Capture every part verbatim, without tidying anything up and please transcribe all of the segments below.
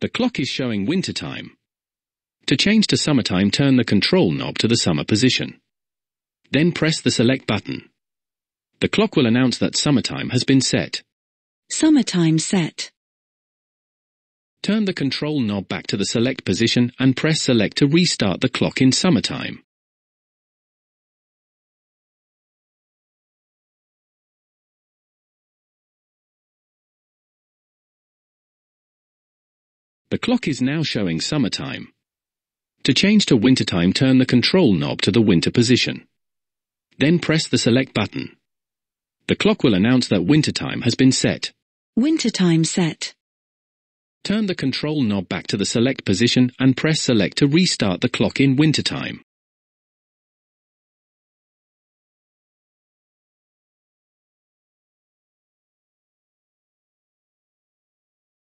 The clock is showing winter time. To change to summertime, turn the control knob to the summer position. Then press the select button. The clock will announce that summertime has been set. Summertime set. Turn the control knob back to the select position and press select to restart the clock in summertime. The clock is now showing summertime. To change to wintertime, turn the control knob to the winter position. Then press the select button. The clock will announce that wintertime has been set. Wintertime set. Turn the control knob back to the select position and press select to restart the clock in wintertime.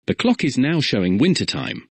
The clock is now showing wintertime.